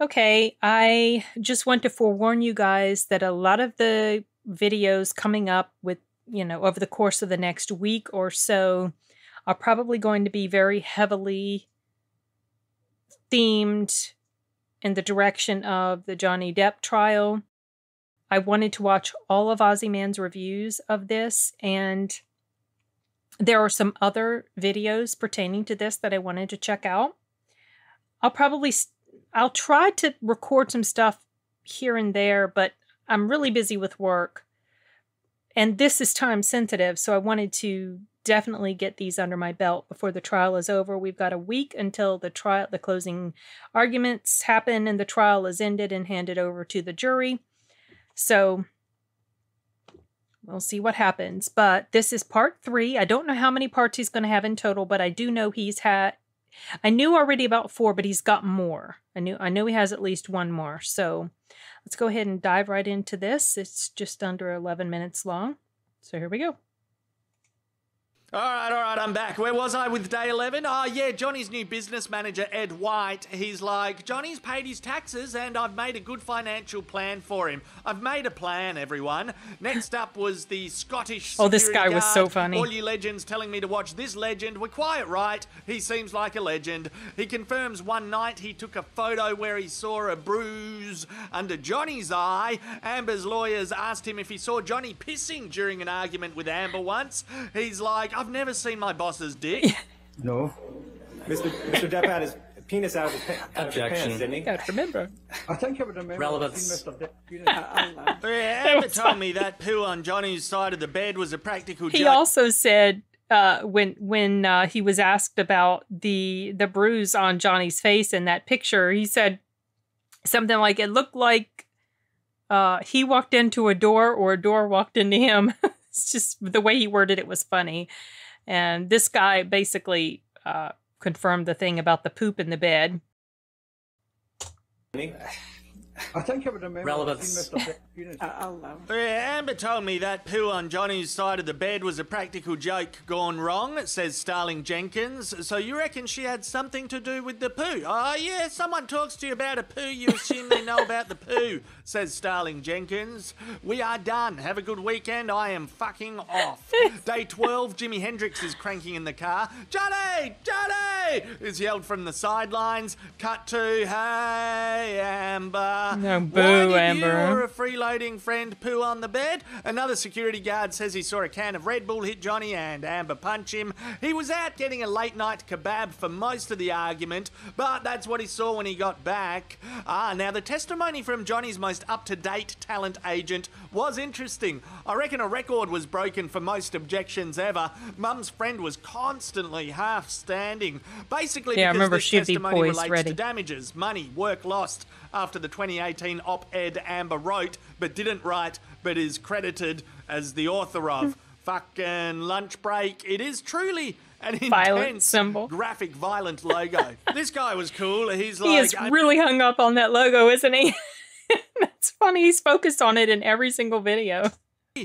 Okay, I just want to forewarn you guys that a lot of the videos coming up with, you know, over the course of the next week or so are probably going to be very heavily themed in the direction of the Johnny Depp trial. I wanted to watch all of Ozyman's reviews of this, and there are some other videos pertaining to this that I wanted to check out. I'll try to record some stuff here and there, but I'm really busy with work. And this is time sensitive, so I wanted to definitely get these under my belt before the trial is over. We've got a week until the closing arguments happen and the trial is ended and handed over to the jury. So we'll see what happens. But this is part 3. I don't know how many parts he's going to have in total, but I do know he's had... I knew already about 4, but he's got more. I know he has at least one more. So let's go ahead and dive right into this. It's just under 11 minutes long. So here we go. All right, I'm back. Where was I with day 11? Oh, yeah, Johnny's new business manager, Ed White. He's like, Johnny's paid his taxes and I've made a good financial plan for him. I've made a plan, everyone. Next up was the Scottish security guard. Oh, this guy was so funny. All you legends telling me to watch this legend were quite right. He seems like a legend. He confirms one night he took a photo where he saw a bruise under Johnny's eye. Amber's lawyers asked him if he saw Johnny pissing during an argument with Amber once. He's like... I've never seen my boss's dick. No. Mr. Depp had his penis out of his pants, didn't he? I can't remember. I think I would remember. Relevance. Amber told me that poo on Johnny's side of the bed was a practical joke. He also said when he was asked about the bruise on Johnny's face in that picture, he said something like, it looked like he walked into a door or a door walked into him. It's just the way he worded it was funny. And this guy basically confirmed the thing about the poop in the bed. I think I would remember. Relevance. Amber told me that poo on Johnny's side of the bed was a practical joke gone wrong, says Sterling Jenkins. So you reckon she had something to do with the poo? Oh, yeah, someone talks to you about a poo, you assume they know about the poo, says Sterling Jenkins. We are done. Have a good weekend. I am fucking off. Day 12, Jimi Hendrix is cranking in the car. Johnny! Johnny! is yelled from the sidelines. Cut to, hey, Amber. No, boo, Amber. Why did you or a freeloading friend poo on the bed? Another security guard says he saw a can of Red Bull hit Johnny and Amber punch him. He was out getting a late-night kebab for most of the argument, but that's what he saw when he got back. Ah, now the testimony from Johnny's most up-to-date talent agent was interesting. I reckon a record was broken for most objections ever. Mum's friend was constantly half-standing. Basically, yeah, because this testimony relates to damages, money, work lost after the 2018 op-ed Amber wrote but didn't write but is credited as the author of. Fucking lunch break. It is truly an intense symbol. Graphic violent logo. This guy was cool. He's like, he is really hung up on that logo, isn't he? That's funny. He's focused on it in every single video.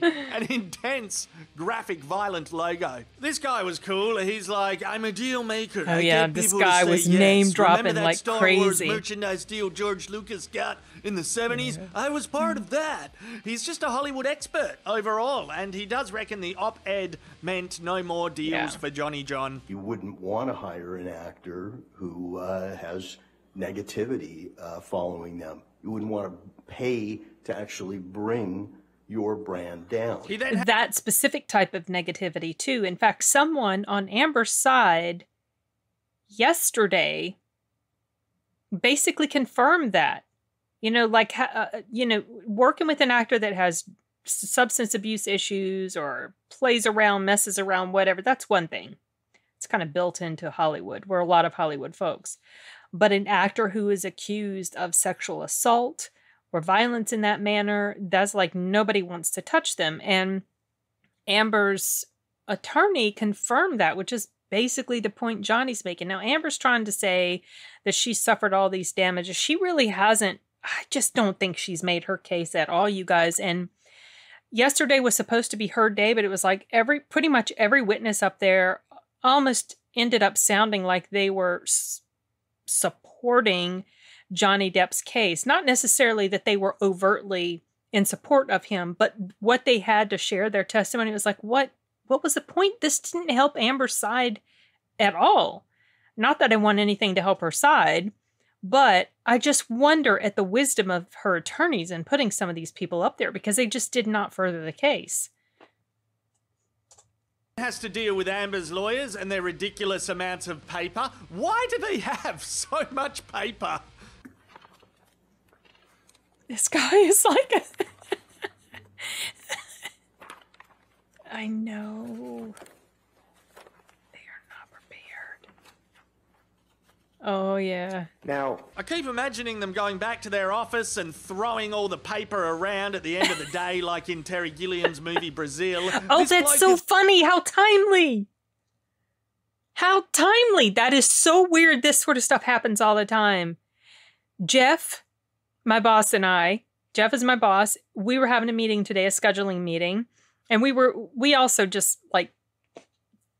An intense graphic violent logo. This guy was cool. He's like, I'm a deal maker. Oh yeah, this guy was name dropping like crazy. Remember that Star Wars merchandise deal George Lucas got in the 70s? Yeah. I was part of that. He's just a Hollywood expert overall, and he does reckon the op-ed meant no more deals for Johnny John. You wouldn't want to hire an actor who has negativity following them. You wouldn't want to pay to actually bring your brand down. That specific type of negativity too. In fact, someone on Amber's side yesterday basically confirmed that, you know, like, you know, working with an actor that has substance abuse issues or plays around, messes around, whatever, that's one thing. It's kind of built into Hollywood. We're a lot of Hollywood folks. But an actor who is accused of sexual assault or violence in that manner, that's like nobody wants to touch them. And Amber's attorney confirmed that, which is basically the point Johnny's making. Now, Amber's trying to say that she suffered all these damages. She really hasn't. I just don't think she's made her case at all, you guys. And yesterday was supposed to be her day, but it was like pretty much every witness up there almost ended up sounding like they were supporting Johnny Depp's case. Not necessarily that they were overtly in support of him, but what they had to share, their testimony, was like, what was the point? This didn't help Amber's side at all. Not that I want anything to help her side, but I just wonder at the wisdom of her attorneys in putting some of these people up there, because they just did not further the case. Has to deal with Amber's lawyers and their ridiculous amounts of paper. Why do they have so much paper? This guy is like... I know. They are not prepared. Oh, yeah. Now, I keep imagining them going back to their office and throwing all the paper around at the end of the day, like in Terry Gilliam's movie Brazil. Oh, this that's so funny. How timely. How timely. That is so weird. This sort of stuff happens all the time. Jeff, my boss, and I, Jeff is my boss. We were having a meeting today, a scheduling meeting. And we also just like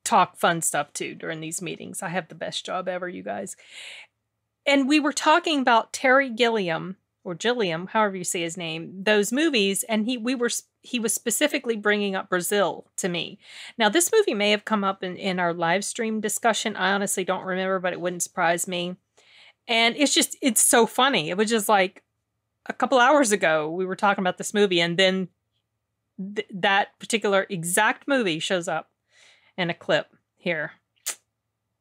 talk fun stuff too during these meetings. I have the best job ever, you guys. And we were talking about Terry Gilliam or Gilliam, however you say his name, those movies. And he was specifically bringing up Brazil to me. Now this movie may have come up in our live stream discussion. I honestly don't remember, but it wouldn't surprise me. And it's so funny. It was just like a couple hours ago, we were talking about this movie, and then that particular exact movie shows up in a clip here,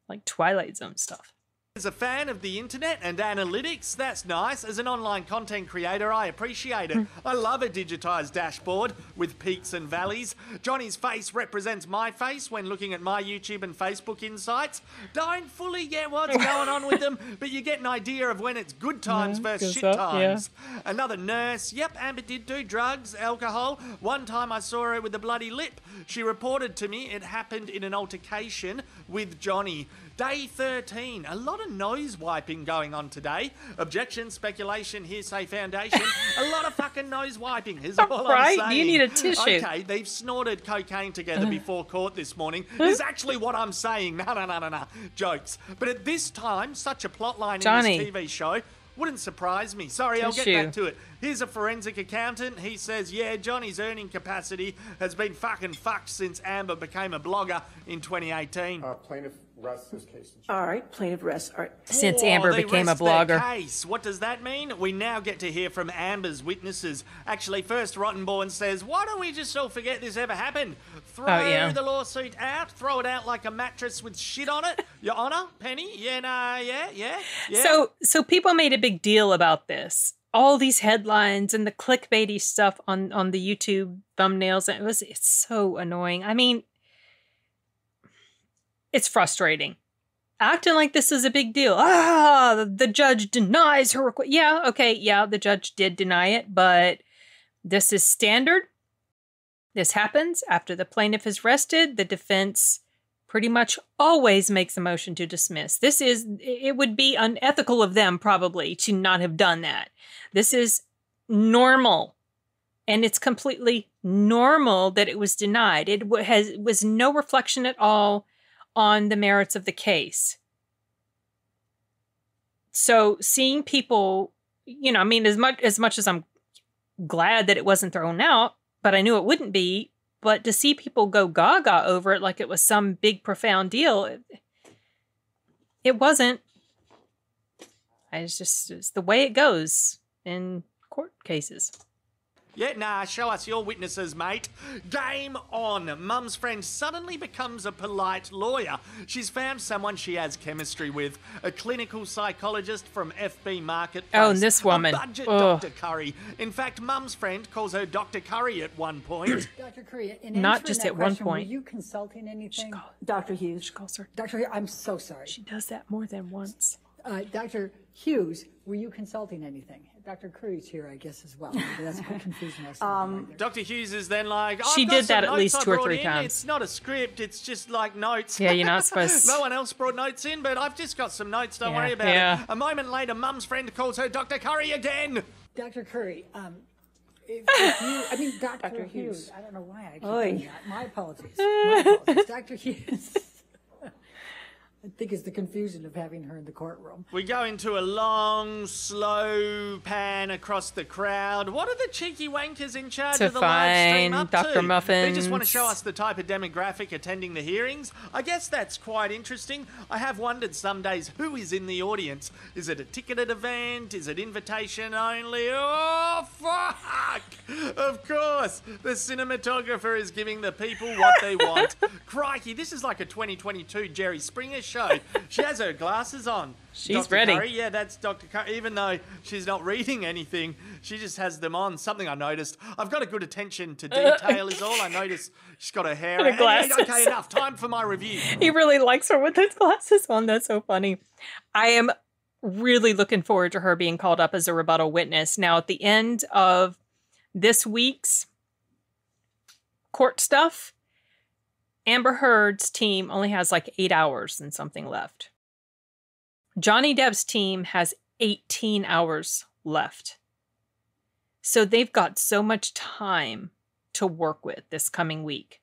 like Twilight Zone stuff. As a fan of the internet and analytics, that's nice. As an online content creator, I appreciate it. I love a digitized dashboard with peaks and valleys. Johnny's face represents my face when looking at my YouTube and Facebook insights. Don't fully get what's going on with them, but you get an idea of when it's good times versus shit times. Yeah. Another nurse. Yep, Amber did do drugs, alcohol. One time I saw her with a bloody lip. She reported to me it happened in an altercation with Johnny. Day 13. A lot of nose wiping going on today. Objection, speculation, hearsay, foundation. A lot of fucking nose wiping is all right? I'm saying. You need a tissue. Okay, they've snorted cocaine together before court this morning. Is actually what I'm saying. No. Jokes. But at this time, such a plotline in this TV show wouldn't surprise me. Sorry, tissue. I'll get back to it. Here's a forensic accountant. He says, yeah, Johnny's earning capacity has been fucking fucked since Amber became a blogger in 2018. Plaintiff rests his case. All right, plaintiff rests. All right. Since Amber became a blogger. Case. What does that mean? We now get to hear from Amber's witnesses. Actually, first Rottenborn says, why don't we just all forget this ever happened? Throw the lawsuit out, throw it out like a mattress with shit on it. Your Honor, Penny? Yeah. So people made a big deal about this. All these headlines and the clickbaity stuff on the YouTube thumbnails. And it's so annoying. I mean, it's frustrating. Acting like this is a big deal. Ah, the judge denies her request. Yeah, okay, yeah, the judge did deny it, but this is standard. This happens after the plaintiff is rested. The defense pretty much always makes a motion to dismiss. It would be unethical of them probably to not have done that. This is normal, and it's completely normal that it was denied. It was no reflection at all on the merits of the case. So seeing people, you know, I mean, as much as I'm glad that it wasn't thrown out, but I knew it wouldn't be, but to see people go gaga over it like it was some big, profound deal, it wasn't. It's the way it goes in court cases. Yeah, nah, show us your witnesses, mate. Game on. Mum's friend suddenly becomes a polite lawyer. She's found someone she has chemistry with, a clinical psychologist from FB Marketplace. Oh, and this woman. Dr. Curry. In fact, Mum's friend calls her Dr. Curry at one point. Dr. Curry, not just at one point. Were you consulting anything? Dr. Hughes. She calls her. Dr. Hughes, I'm so sorry. She does that more than once. Dr. Hughes, were you consulting anything? Dr. Curry's here, I guess, as well. That's quite confusing. Dr. Hughes is then like, she did that at least 2 or 3 times. It's not a script. It's just like notes. Yeah, you're not supposed. No one else brought notes in, but I've just got some notes. Don't worry about it. A moment later, Mum's friend calls her Dr. Curry again. Dr. Curry, Dr. Hughes. I don't know why I keep doing that. My apologies. Dr. Hughes. I think it's the confusion of having her in the courtroom. We go into a long, slow pan across the crowd. What are the cheeky wankers in charge of the live stream up to? Dr. Muffins. They just want to show us the type of demographic attending the hearings. I guess that's quite interesting. I have wondered some days who is in the audience. Is it a ticketed event? Is it invitation only? Oh, fuck! Of course, the cinematographer is giving the people what they want. Crikey, this is like a 2022 Jerry Springer show. She has her glasses on. She's ready. Yeah, that's Dr. Curry. Even though she's not reading anything, she just has them on. Something I noticed. I've got a good attention to detail is all. I noticed she's got her hair. Her glasses. Hey, okay, enough. Time for my review. He really likes her with those glasses on. That's so funny. I am really looking forward to her being called up as a rebuttal witness. Now, at the end of this week's court stuff, Amber Heard's team only has like 8 hours and something left. Johnny Depp's team has 18 hours left. So they've got so much time to work with this coming week.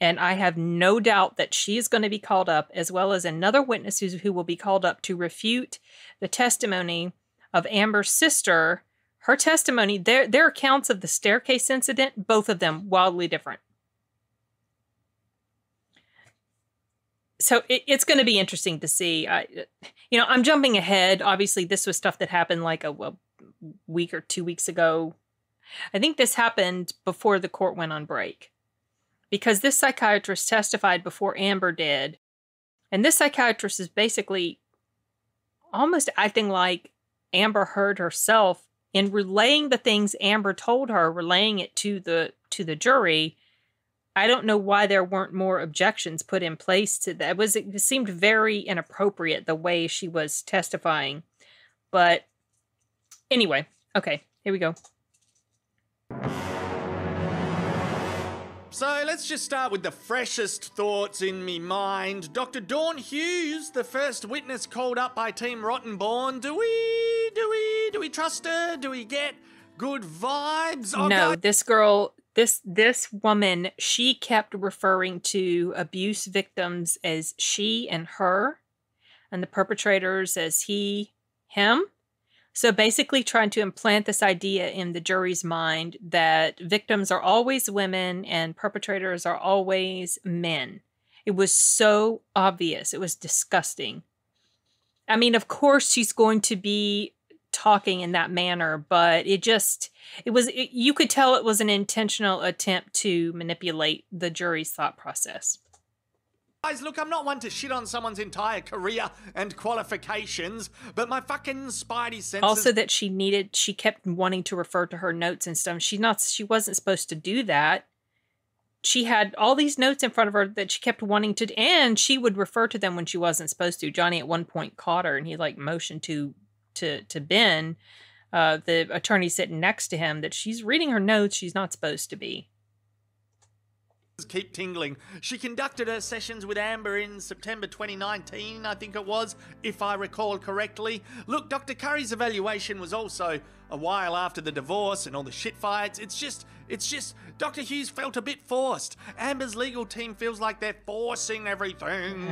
And I have no doubt that she is going to be called up, as well as another witness who will be called up to refute the testimony of Amber's sister. Her testimony, their accounts of the staircase incident, both of them wildly different. So it's going to be interesting to see. You know, I'm jumping ahead. Obviously, this was stuff that happened like a week or 2 weeks ago. I think this happened before the court went on break, because this psychiatrist testified before Amber did. And this psychiatrist is basically almost acting like Amber Heard herself in relaying the things Amber told her, relaying it to the jury. I don't know why there weren't more objections put in place to that. It seemed very inappropriate the way she was testifying. But anyway, okay, here we go. So let's just start with the freshest thoughts in me mind. Dr. Dawn Hughes, the first witness called up by Team Rottenborn. Do we trust her? Do we get good vibes? Oh, no, this girl... This woman, she kept referring to abuse victims as she and her, and the perpetrators as he, him. So basically trying to implant this idea in the jury's mind that victims are always women and perpetrators are always men. It was so obvious. It was disgusting. I mean, of course she's going to be talking in that manner, but it you could tell it was an intentional attempt to manipulate the jury's thought process. Guys, look, I'm not one to shit on someone's entire career and qualifications, but my fucking spidey senses. Also, that she kept wanting to refer to her notes and stuff. She wasn't supposed to do that. She had all these notes in front of her that she kept wanting to, and she would refer to them when she wasn't supposed to. Johnny at one point caught her and he like motioned to Ben, the attorney sitting next to him, that she's reading her notes she's not supposed to be. Keep tingling. She conducted her sessions with Amber in September 2019, I think it was, if I recall correctly. Look, Dr. Curry's evaluation was also a while after the divorce and all the shit fights. It's just Dr. Hughes felt a bit forced. Amber's legal team feels like they're forcing everything.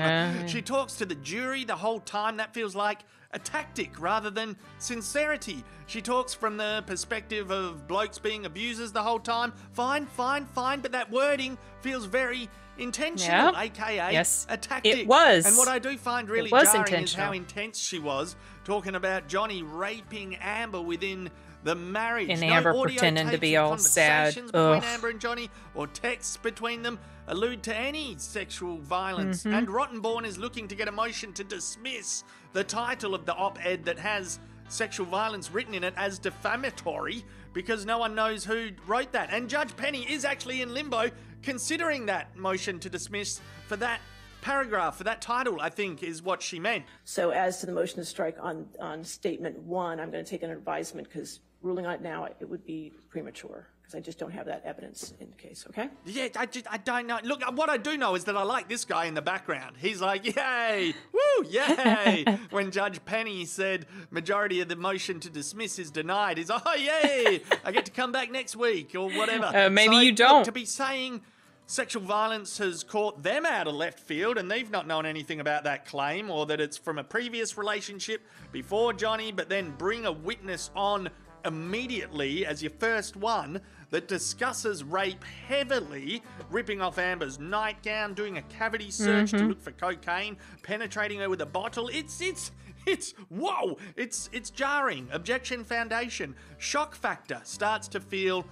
She talks to the jury the whole time. That feels like a tactic rather than sincerity. She talks from the perspective of blokes being abusers the whole time. Fine, but that wording feels very intentional, aka a tactic. It was. And what I do find really jarring is how intense she was, talking about Johnny raping Amber within the marriage. And Amber pretending to be all sad. Between Amber and Johnny, or texts between them, allude to any sexual violence. And Rottenborn is looking to get a motion to dismiss the title of the op-ed that has sexual violence written in it as defamatory, because no one knows who wrote that. And Judge Penny is actually in limbo considering that motion to dismiss for that paragraph, for that title, I think, is what she meant. So as to the motion to strike on statement one, I'm going to take an advisement, because ruling on it now, it would be premature, because I just don't have that evidence in the case, okay? Yeah, I don't know. Look, what I do know is that I like this guy in the background. He's like, yay, woo, yay. When Judge Penny said majority of the motion to dismiss is denied, he's like, oh, yay, I get to come back next week or whatever. Maybe so, you don't. Look, to be saying Sexual violence has caught them out of left field, and they've not known anything about that claim, or that it's from a previous relationship before Johnny, but then bring a witness on immediately as your first one that discusses rape heavily, ripping off Amber's nightgown, doing a cavity search to look for cocaine, penetrating her with a bottle. It's jarring. Objection foundation. Shock factor starts to feel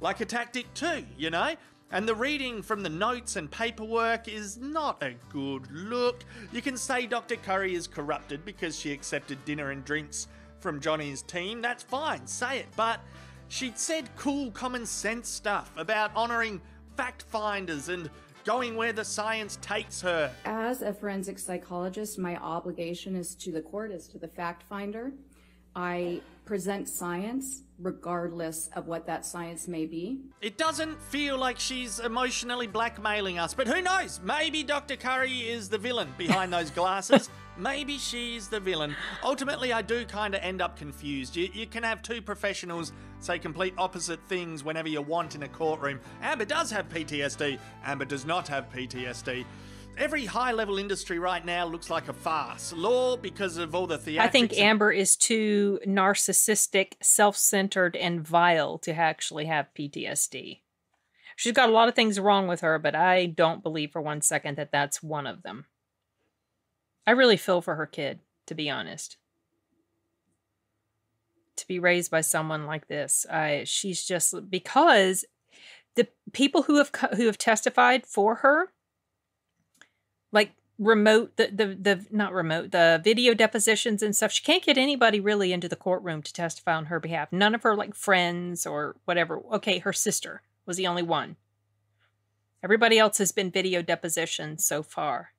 like a tactic too, you know? And the reading from the notes and paperwork is not a good look. You can say Dr. Curry is corrupted because she accepted dinner and drinks from Johnny's team. That's fine, say it. But she'd said cool common sense stuff about honouring fact finders and going where the science takes her. As a forensic psychologist, my obligation is to the court, is to the fact finder. I present science regardless of what that science may be. It doesn't feel like she's emotionally blackmailing us, but who knows? Maybe Dr. Curry is the villain behind those glasses. Maybe she's the villain. Ultimately, I do kind of end up confused. You can have two professionals say complete opposite things whenever you want in a courtroom. Amber does have PTSD. Amber does not have PTSD. Every high-level industry right now looks like a farce. Law, because of all the theatrics. I think Amber is too narcissistic, self-centered, and vile to actually have PTSD. She's got a lot of things wrong with her, but I don't believe for one second that that's one of them. I really feel for her kid, to be honest. To be raised by someone like this. She's just... Because the people who have testified for her... Like remote, the video depositions and stuff. She can't get anybody really into the courtroom to testify on her behalf. None of her like friends or whatever. Okay, her sister was the only one. Everybody else has been video depositioned so far.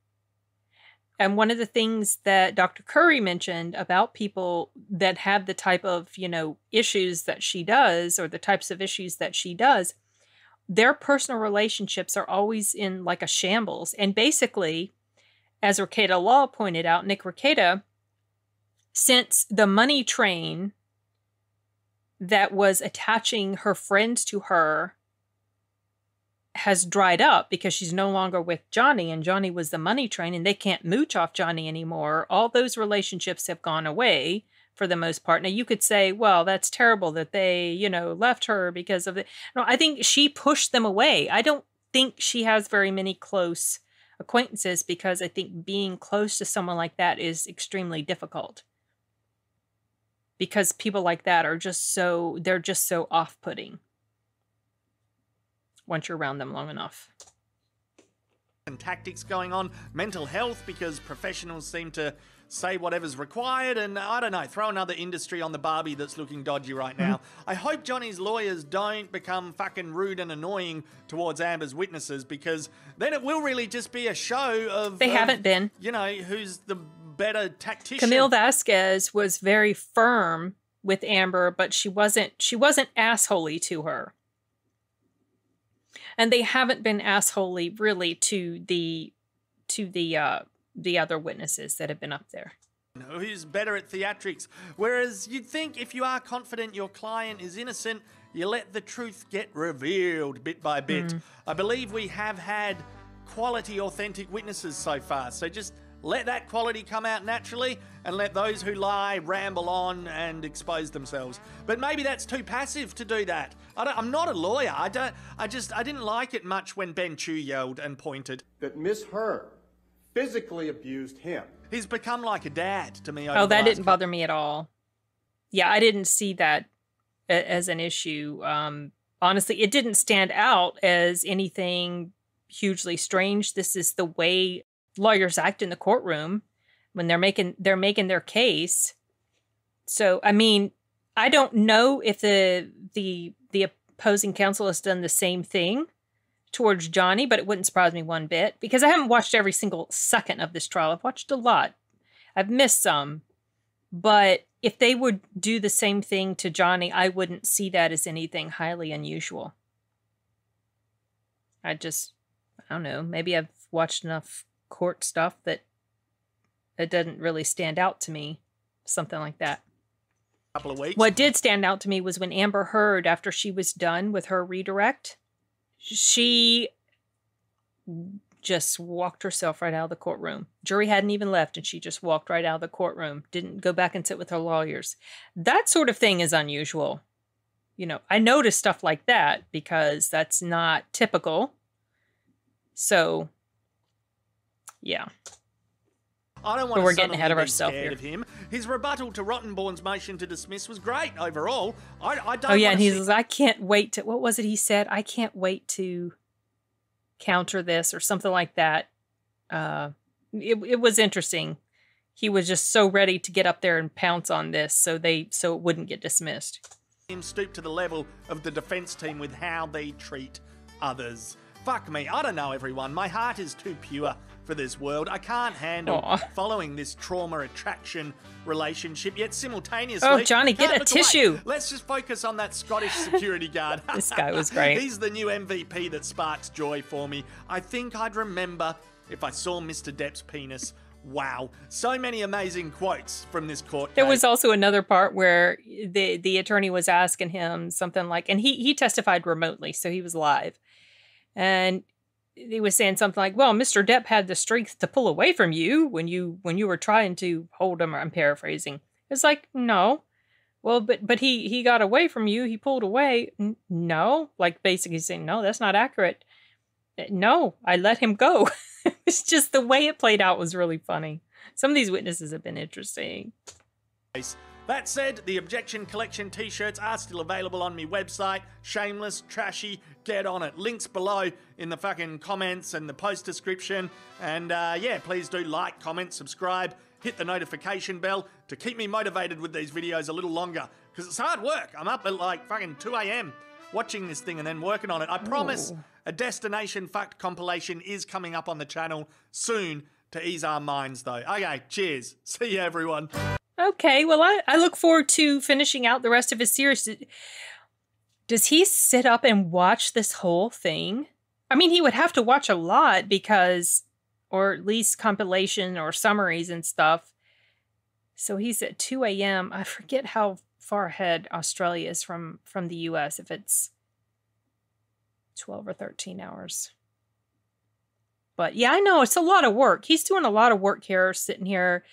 And one of the things that Dr. Curry mentioned about people that have the type of, you know, issues that she does, or the types of issues that she does, their personal relationships are always in like a shambles. And basically, as Rokita Law pointed out, Nick Rokita, since the money train that was attaching her friends to her has dried up because she's no longer with Johnny, and Johnny was the money train, and they can't mooch off Johnny anymore. All those relationships have gone away for the most part. Now, you could say, well, that's terrible that they, you know, left her because of it. No, I think she pushed them away. I don't think she has very many close acquaintances, because I think being close to someone like that is extremely difficult. Because people like that are just so, they're just so off-putting once you're around them long enough. And tactics going on, mental health, because professionals seem to say whatever's required, and I don't know, throw another industry on the Barbie that's looking dodgy right now. I hope Johnny's lawyers don't become fucking rude and annoying towards Amber's witnesses, because then it will really just be a show of... They haven't been. You know, who's the better tactician. Camille Vasquez was very firm with Amber, but she wasn't assholey to her. And they haven't been assholey really to the other witnesses that have been up there. Who's better at theatrics? Whereas you'd think if you are confident your client is innocent, you let the truth get revealed bit by bit. I believe we have had quality, authentic witnesses so far. So just let that quality come out naturally, and let those who lie ramble on and expose themselves. But maybe that's too passive to do that. I'm not a lawyer. I didn't like it much when Ben Chew yelled and pointed. That Miss Heard physically abused him. He's become like a dad to me. Oh, that didn't bother me at all. Yeah, I didn't see that as an issue. Honestly, it didn't stand out as anything hugely strange. This is the way lawyers act in the courtroom when they're making their case. So, I mean, I don't know if the opposing counsel has done the same thing towards Johnny, but it wouldn't surprise me one bit, because I haven't watched every single second of this trial. I've watched a lot. I've missed some. But if they would do the same thing to Johnny, I wouldn't see that as anything highly unusual. I don't know. Maybe I've watched enough court stuff that it doesn't really stand out to me. Something like that. Couple of weeks. What did stand out to me was when Amber Heard, after she was done with her redirect, she just walked herself right out of the courtroom. Jury hadn't even left, and she just walked right out of the courtroom. Didn't go back and sit with her lawyers. That sort of thing is unusual. You know, I notice stuff like that because that's not typical. So, yeah. I don't want to get ahead of ourselves here. Of him. His rebuttal to Rottenborn's motion to dismiss was great overall. I don't. Oh yeah, and he's like, I can't wait to. What was it he said? I can't wait to counter this or something like that. It was interesting. He was just so ready to get up there and pounce on this, so it wouldn't get dismissed. Him stoop to the level of the defense team with how they treat others. Fuck me, I don't know everyone. My heart is too pure for this world. I can't handle following this trauma attraction relationship, yet simultaneously... Oh, Johnny, get a tissue! Away. Let's just focus on that Scottish security guard. This guy was great. He's the new MVP that sparks joy for me. I think I'd remember if I saw Mr. Depp's penis. Wow. So many amazing quotes from this court. There was also another part where the attorney was asking him something like, and he testified remotely, so he was live. And he was saying something like, well, Mr. Depp had the strength to pull away from you when you were trying to hold him. I'm paraphrasing. It's like, no. Well, but he got away from you. He pulled away. No. Like basically saying, no, that's not accurate. No, I let him go. It's just the way it played out was really funny. Some of these witnesses have been interesting. That said, the Objection Collection t-shirts are still available on my website. Shameless, trashy, get on it. Links below in the fucking comments and the post description. And yeah, please do like, comment, subscribe, hit the notification bell to keep me motivated with these videos a little longer. Because it's hard work. I'm up at like fucking 2 AM watching this thing and then working on it. I promise... Ooh. A Destination Fucked compilation is coming up on the channel soon to ease our minds, though. Okay, cheers. See you, everyone. Okay, well, I look forward to finishing out the rest of his series. Does he sit up and watch this whole thing? I mean, he would have to watch a lot because, or at least compilation or summaries and stuff. So he's at 2 a.m. I forget how far ahead Australia is from the U.S. if it's 12 or 13 hours. But yeah, I know it's a lot of work. He's doing a lot of work here, sitting here,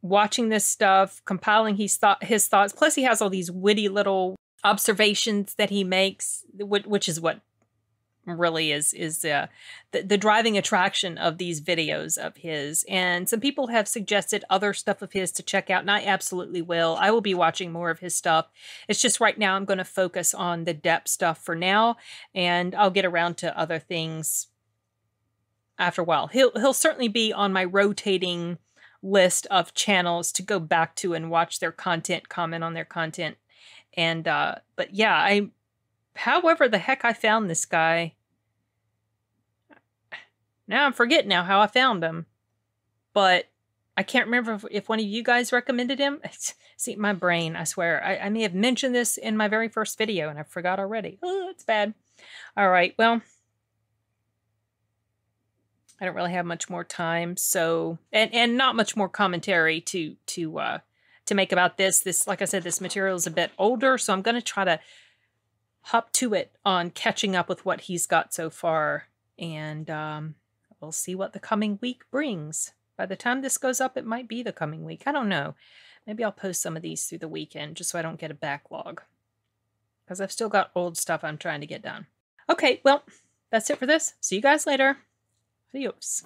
watching this stuff, compiling his thoughts. Plus he has all these witty little observations that he makes, which is what really is the driving attraction of these videos of his. And some people have suggested other stuff of his to check out, and I absolutely will. I will be watching more of his stuff. It's just right now I'm going to focus on the Depp stuff for now, and I'll get around to other things after a while. He'll certainly be on my rotating list of channels to go back to and watch their content, comment on their content. And but yeah, however the heck I found this guy. Now I'm forgetting now how I found him. But I can't remember if one of you guys recommended him. See, my brain, I swear. I may have mentioned this in my very first video and I forgot already. Oh, it's bad. All right, well. I don't really have much more time, so and not much more commentary to make about this. This, like I said, this material is a bit older, so I'm gonna try to hop to it on catching up with what he's got so far. And we'll see what the coming week brings. By the time this goes up, it might be the coming week. I don't know. Maybe I'll post some of these through the weekend just so I don't get a backlog. Because I've still got old stuff I'm trying to get done. Okay, well, that's it for this. See you guys later. Adios.